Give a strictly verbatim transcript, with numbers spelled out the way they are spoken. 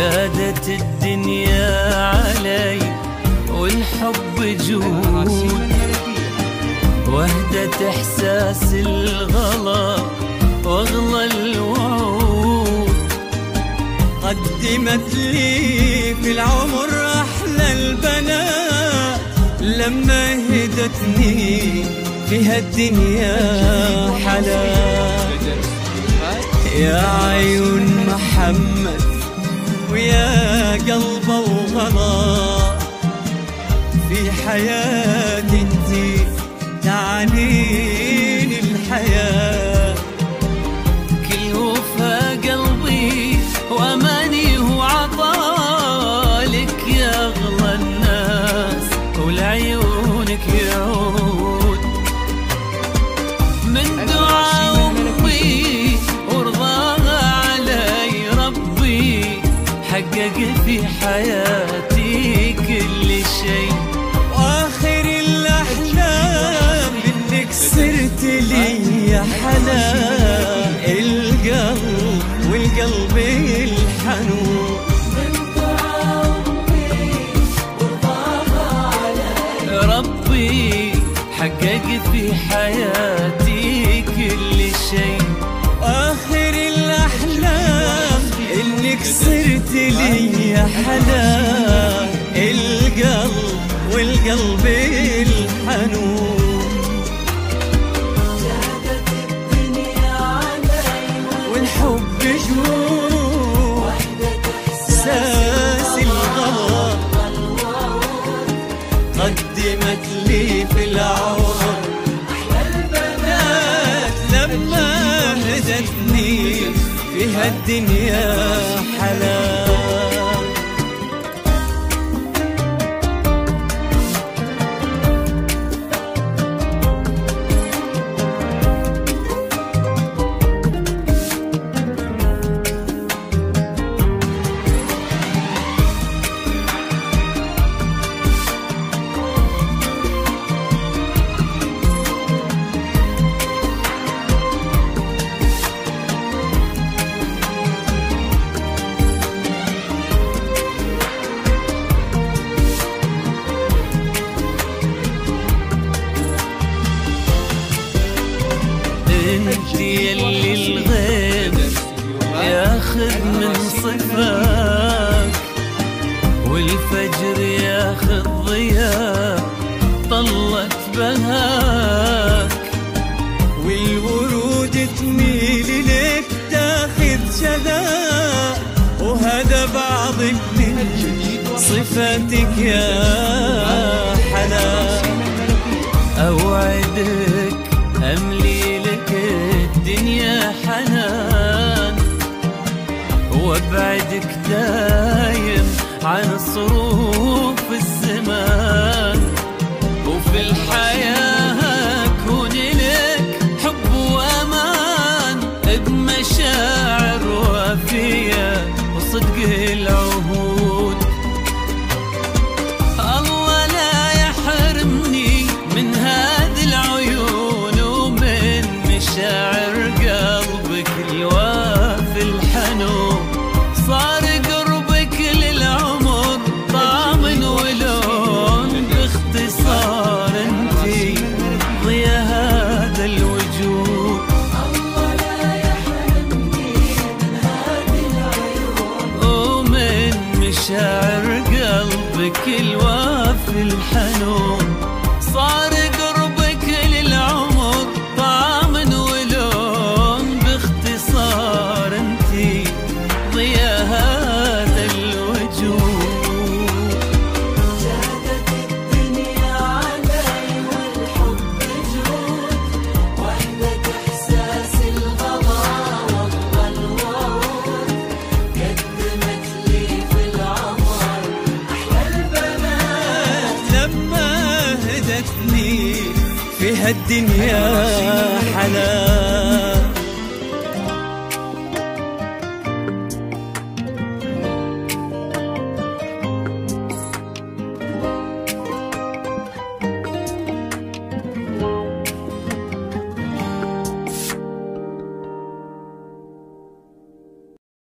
جادت الدنيا علي والحب جود، وهدت احساس الغلا واغلى الوعود. قدمت لي في العمر احلى البنات لما هدتني فيها الدنيا حلا. يا عيون محمد ويا قلب الغلا، في حياتي انتي تعنين الحياة. كل وفا قلبي واماني وعطالك يا اغلى الناس، ولعيونك يعود من دعاء امي ورضاها علي ربي. حقق في حياتي كل شيء، واخر الاحلام صرت لي حلا. القلب والقلب الحنون من دعاء امي ورضاها علي ربي. حقق في حياتي كل شيء، واخر الاحلام انك صرت لي حلا. القلب والقلب الحنون إحساس الغلا. قدمت لي في العمر أحلى البنات لما هدتني فيها الدنيا حلا. انت يلي الغيب ياخذ من صفاك، والفجر ياخذ ضياء طلت بهاك، والورود تميل لك تاخذ شذاك. وهذا بعض من صفاتك يا حلا. اوعدك املي لك الدنيا حنان، وابعدك دايم عن صروف الزمان. وفي الحياة كون لك حب وامان، بمشاعر وفية وصدق العهود. الله لا يحرمني من هذه العيون، شاعر قلبك الوافي الحنون. صار قربك للعمر طعم ولون، باختصار انتي ضياء هذا الوجود. الله لا يحرمني من هذه العيون، ومن مشاعر قلبك الوافي الحنون. صار فيها الدنيا حلا.